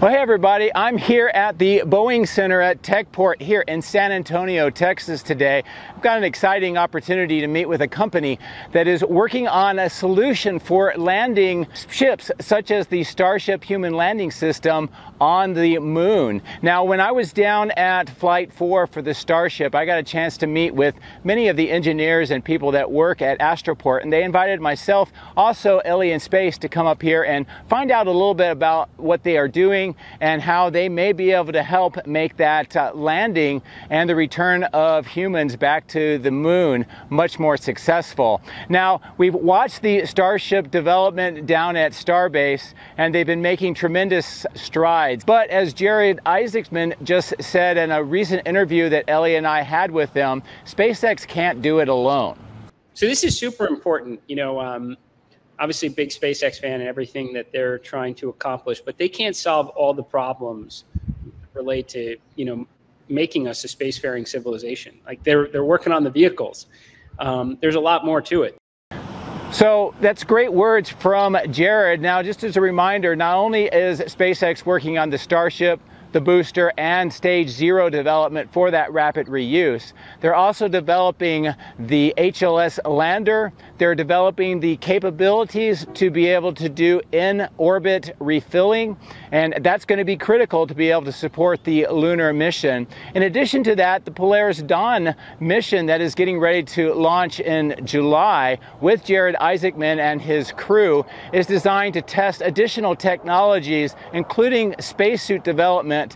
Well, hey everybody, I'm here at the Boeing Center at Techport here in San Antonio, Texas today. I've got an exciting opportunity to meet with a company that is working on a solution for landing ships such as the Starship Human Landing System on the moon. Now, when I was down at Flight 4 for the Starship, I got a chance to meet with many of the engineers and people that work at Astroport, and they invited myself, also Ellie in Space, to come up here and find out a little bit about what they are doing and how they may be able to help make that landing and the return of humans back to the moon much more successful. Now, we've watched the Starship development down at Starbase, and they've been making tremendous strides. But as Jared Isaacman just said in a recent interview that Ellie and I had with them, SpaceX can't do it alone. So this is super important, you know. Obviously, big SpaceX fan and everything that they're trying to accomplish, but they can't solve all the problems related to, you know, making us a spacefaring civilization. Like they're working on the vehicles. There's a lot more to it. So that's great words from Jared. Now, just as a reminder, not only is SpaceX working on the Starship, the booster, and stage zero development for that rapid reuse, they're also developing the HLS lander. They're developing the capabilities to be able to do in-orbit refilling, and that's going to be critical to be able to support the lunar mission. In addition to that, the Polaris Dawn mission that is getting ready to launch in July with Jared Isaacman and his crew is designed to test additional technologies, including spacesuit development.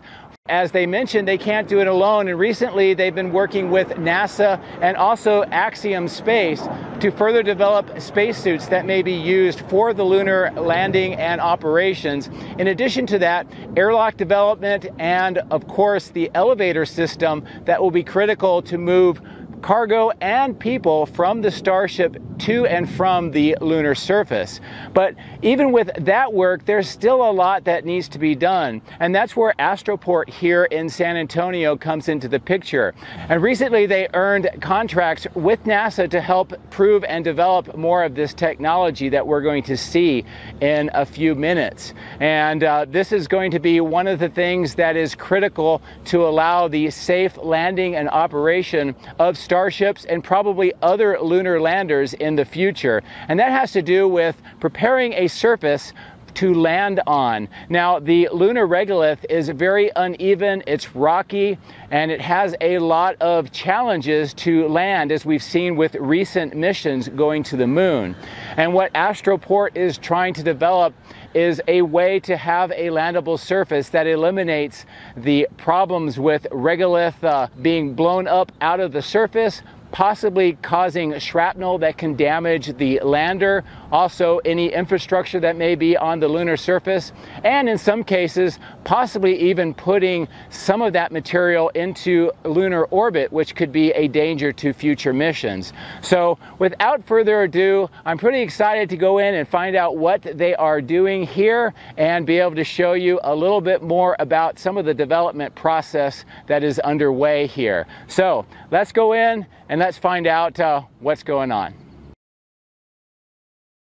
As they mentioned, they can't do it alone, and recently they've been working with NASA and also Axiom Space to further develop spacesuits that may be used for the lunar landing and operations. In addition to that, airlock development and, of course, the elevator system that will be critical to move cargo and people from the Starship to and from the lunar surface. But even with that work, there's still a lot that needs to be done. And that's where Astroport here in San Antonio comes into the picture. And recently they earned contracts with NASA to help prove and develop more of this technology that we're going to see in a few minutes. And this is going to be one of the things that is critical to allow the safe landing and operation of Starships and probably other lunar landers in the future. And that has to do with preparing a surface to land on. Now, the lunar regolith is very uneven, it's rocky, and it has a lot of challenges to land, as we've seen with recent missions going to the moon. And what Astroport is trying to develop is a way to have a landable surface that eliminates the problems with regolith being blown up out of the surface, possibly causing shrapnel that can damage the lander, also any infrastructure that may be on the lunar surface, and in some cases, possibly even putting some of that material into lunar orbit, which could be a danger to future missions. So without further ado, I'm pretty excited to go in and find out what they are doing here and be able to show you a little bit more about some of the development process that is underway here. So let's go in and let's find out what's going on.